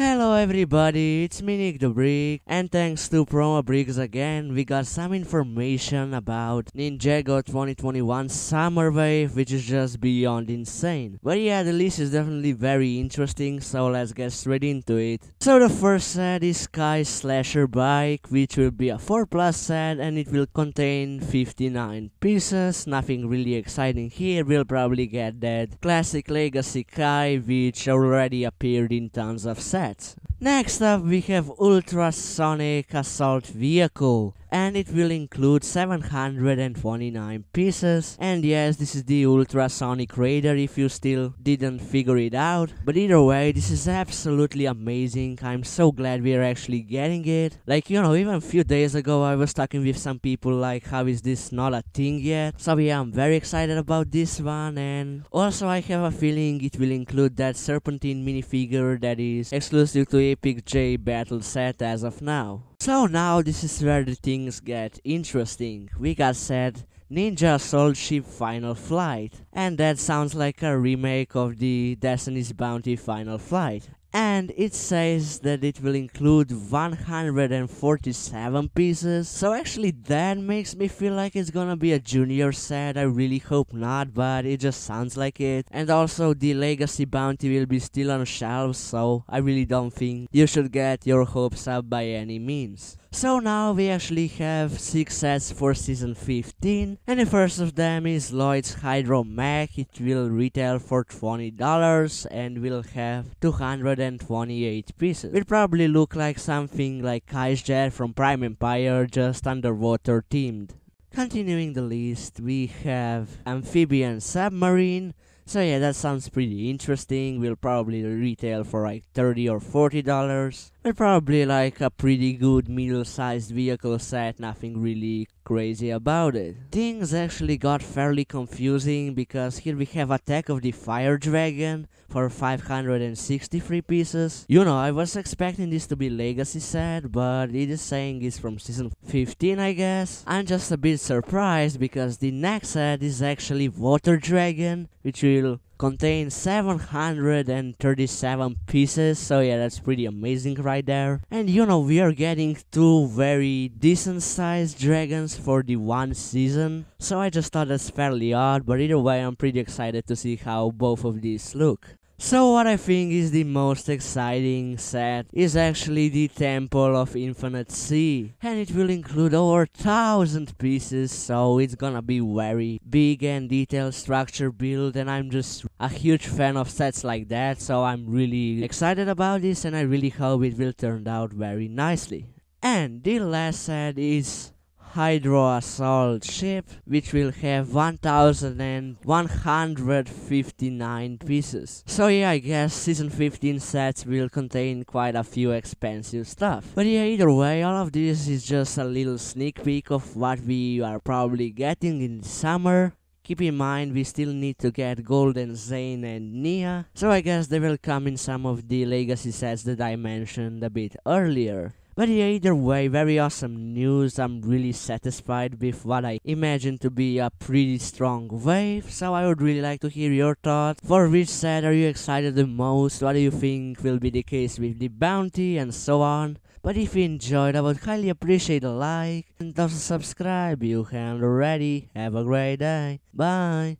Hello everybody, it's me Nick the Brick, and thanks to Promo Bricks again, we got some information about Ninjago 2021 Summer Wave, which is just beyond insane. But yeah, the list is definitely very interesting, so let's get straight into it. So the first set is Kai's Slasher Bike, which will be a 4+ set, and it will contain 59 pieces, nothing really exciting here. We'll probably get that classic Legacy Kai, which already appeared in tons of sets. Next up we have Ultra Sonic Assault Vehicle, and it will include 729 pieces, and yes, this is the Ultra Sonic Raider if you still didn't figure it out. But either way, this is absolutely amazing. I'm so glad we are actually getting it. Like, you know, even a few days ago I was talking with some people like, how is this not a thing yet? So yeah, I'm very excited about this one, and also I have a feeling it will include that Serpentine minifigure that is exclusive to Epic J Battle set as of now. So now this is where the things get interesting. We got set Ninja Soul Ship Final Flight, and that sounds like a remake of the Destiny's Bounty Final Flight. And it says that it will include 147 pieces, so actually that makes me feel like it's gonna be a junior set. I really hope not, but it just sounds like it. And also the Legacy Bounty will be still on shelves, so I really don't think you should get your hopes up by any means. So now we actually have 6 sets for season 15, and the first of them is Lloyd's Hydro Mac. It will retail for $20 and will have 228 pieces. It'll probably look like something like Kai's Jet from Prime Empire, just underwater themed. Continuing the list, we have Amphibian Submarine. So yeah, that sounds pretty interesting. Will probably retail for like $30 or $40. But probably like a pretty good middle-sized vehicle set, nothing really crazy about it. Things actually got fairly confusing because here we have Attack of the Fire Dragon for 563 pieces. You know, I was expecting this to be Legacy set, but it is saying it's from season 15, I guess. I'm just a bit surprised because the next set is actually Water Dragon, which will contain 737 pieces, so yeah, that's pretty amazing right there. And you know, we are getting 2 very decent sized dragons for the 1 season, so I just thought that's fairly odd, but either way I'm pretty excited to see how both of these look. So what I think is the most exciting set is actually the Temple of Infinite Sea, and it will include over 1,000 pieces, so it's gonna be very big and detailed structure build, and I'm just a huge fan of sets like that, so I'm really excited about this and I really hope it will turn out very nicely. And the last set is Hydro Assault Ship, which will have 1,159 pieces. So yeah, I guess season 15 sets will contain quite a few expensive stuff. But yeah, either way, all of this is just a little sneak peek of what we are probably getting in summer. Keep in mind, we still need to get Golden Zane and Nia, so I guess they will come in some of the Legacy sets that I mentioned a bit earlier. But yeah, either way, very awesome news. I'm really satisfied with what I imagine to be a pretty strong wave, so I would really like to hear your thoughts. For which set are you excited the most? What do you think will be the case with the bounty and so on? But if you enjoyed, I would highly appreciate a like, and also subscribe if you haven't already. Have a great day. Bye!